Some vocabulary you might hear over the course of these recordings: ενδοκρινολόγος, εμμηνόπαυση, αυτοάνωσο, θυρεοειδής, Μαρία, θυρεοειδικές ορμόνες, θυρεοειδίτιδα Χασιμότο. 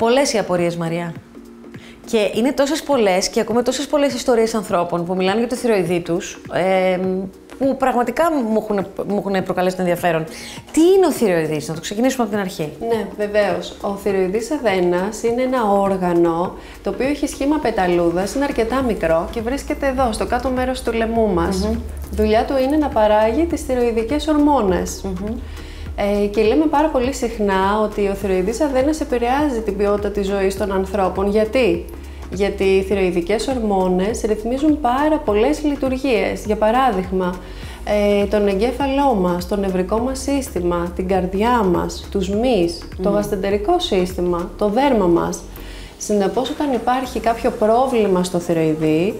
Πολλές οι απορίες, Μαρία. Και είναι τόσες πολλές και ακούμε τόσες πολλές ιστορίες ανθρώπων που μιλάνε για το θυρεοειδή τους, που πραγματικά μου έχουν προκαλέσει το ενδιαφέρον. Τι είναι ο θυρεοειδής, να το ξεκινήσουμε από την αρχή. Ναι, βεβαίως. Ο θυρεοειδής αδένας είναι ένα όργανο το οποίο έχει σχήμα πεταλούδας, είναι αρκετά μικρό και βρίσκεται εδώ, στο κάτω μέρος του λαιμού μας. Η δουλειά του είναι να παράγει τις θυρεοειδικές ορμόνες. Και λέμε πάρα πολύ συχνά ότι ο θυρεοειδής αδένας επηρεάζει την ποιότητα της ζωής των ανθρώπων. Γιατί? Γιατί οι θυρεοειδικές ορμόνες ρυθμίζουν πάρα πολλές λειτουργίες. Για παράδειγμα, τον εγκέφαλό μας, το νευρικό μας σύστημα, την καρδιά μας, τους μυς, το γαστερεντερικό σύστημα, το δέρμα μας. Συνεπώς, όταν υπάρχει κάποιο πρόβλημα στο θυρεοειδή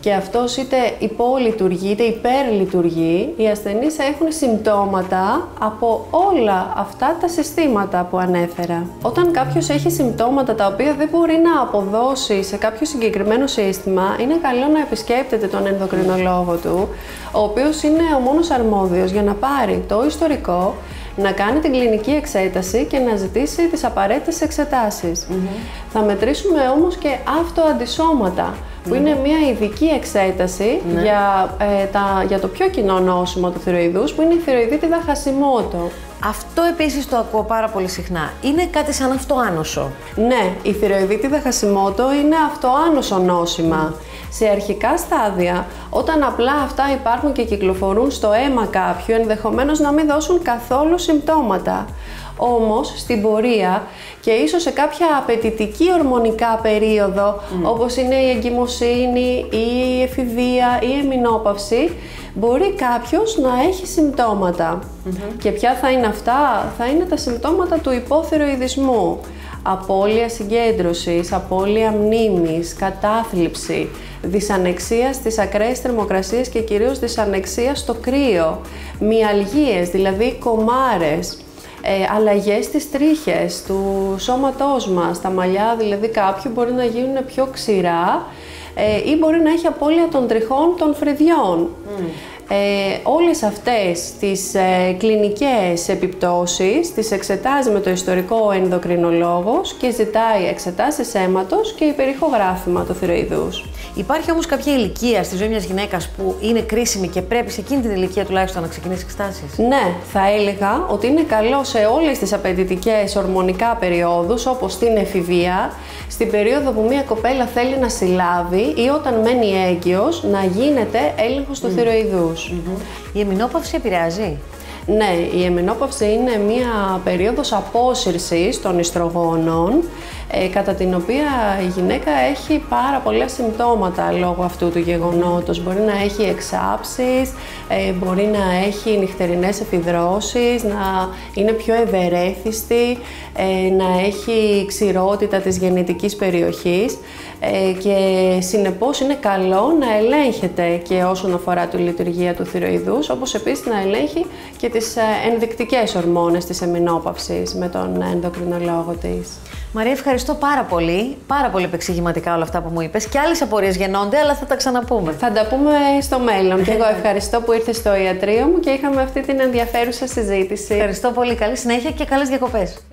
και αυτός είτε υπολειτουργεί είτε υπερλειτουργεί, οι ασθενείς έχουν συμπτώματα από όλα αυτά τα συστήματα που ανέφερα. Όταν κάποιος έχει συμπτώματα τα οποία δεν μπορεί να αποδώσει σε κάποιο συγκεκριμένο σύστημα, είναι καλό να επισκέπτεται τον ενδοκρινολόγο του, ο οποίος είναι ο μόνος αρμόδιος για να πάρει το ιστορικό, να κάνει την κλινική εξέταση και να ζητήσει τις απαραίτητες εξετάσεις. Θα μετρήσουμε όμως και αυτοαντισώματα, που είναι μια ειδική εξέταση για το πιο κοινό νόσημα του θυρεοειδούς, που είναι η θυρεοειδίτιδα Χασιμότο. Αυτό επίσης το ακούω πάρα πολύ συχνά. Είναι κάτι σαν αυτοάνωσο. Ναι, η θυρεοειδίτιδα Χασιμότο είναι αυτοάνωσο νόσημα. Σε αρχικά στάδια, όταν απλά αυτά υπάρχουν και κυκλοφορούν στο αίμα κάποιου, ενδεχομένως να μην δώσουν καθόλου συμπτώματα. Όμως, στην πορεία και ίσως σε κάποια απαιτητική ορμονικά περίοδο, όπως είναι η εγκυμοσύνη, η εφηβεία, η εμμηνόπαυση, μπορεί κάποιος να έχει συμπτώματα. Και ποια θα είναι αυτά? Θα είναι τα συμπτώματα του υποθεροειδισμού. Απώλεια συγκέντρωσης, απώλεια μνήμης, κατάθλιψη, δυσανεξία στις ακραίες θερμοκρασίες και κυρίως δυσανεξία στο κρύο, μυαλγίες, δηλαδή κομάρες, αλλαγές στις τρίχες του σώματός μας, τα μαλλιά δηλαδή κάποιου μπορεί να γίνουν πιο ξηρά ή μπορεί να έχει απώλεια των τριχών των φρυδιών. Όλες αυτές τις κλινικές επιπτώσεις τις εξετάζει με το ιστορικό ενδοκρινολόγος και ζητάει εξετάσεις αίματος και υπερηχογράφημα του θυρεοειδούς. Υπάρχει όμως κάποια ηλικία στη ζωή μιας γυναίκας που είναι κρίσιμη και πρέπει σε εκείνη την ηλικία τουλάχιστον να ξεκινήσει εξετάσεις? Ναι, θα έλεγα ότι είναι καλό σε όλες τις απαιτητικές ορμονικά περιόδους, όπως στην εφηβεία, στην περίοδο που μια κοπέλα θέλει να συλλάβει ή όταν μένει έγκυος, να γίνεται έλεγχος του θυρεοειδούς. Η εμμηνόπαυση επηρεάζει? Ναι, η εμμηνόπαυση είναι μία περίοδος απόσυρσης των ιστρογόνων, κατά την οποία η γυναίκα έχει πάρα πολλά συμπτώματα λόγω αυτού του γεγονότος. Μπορεί να έχει εξάψεις, μπορεί να έχει νυχτερινές επιδρόσεις, να είναι πιο ευερέθιστη, να έχει ξηρότητα της γεννητικής περιοχής και συνεπώς είναι καλό να ελέγχεται και όσον αφορά τη λειτουργία του θυρεοειδούς, όπως επίσης να ελέγχει και τις ενδεικτικές ορμόνες της εμμηνόπαυσης με τον ενδοκρινολόγο της. Μαρία, ευχαριστώ πάρα πολύ. Πάρα πολύ επεξηγηματικά όλα αυτά που μου είπες. Και άλλες απορίες γεννώνται, αλλά θα τα ξαναπούμε. Θα τα πούμε στο μέλλον. Και εγώ ευχαριστώ που ήρθες στο ιατρείο μου και είχαμε αυτή την ενδιαφέρουσα συζήτηση. Ευχαριστώ πολύ. Καλή συνέχεια και καλές διακοπές.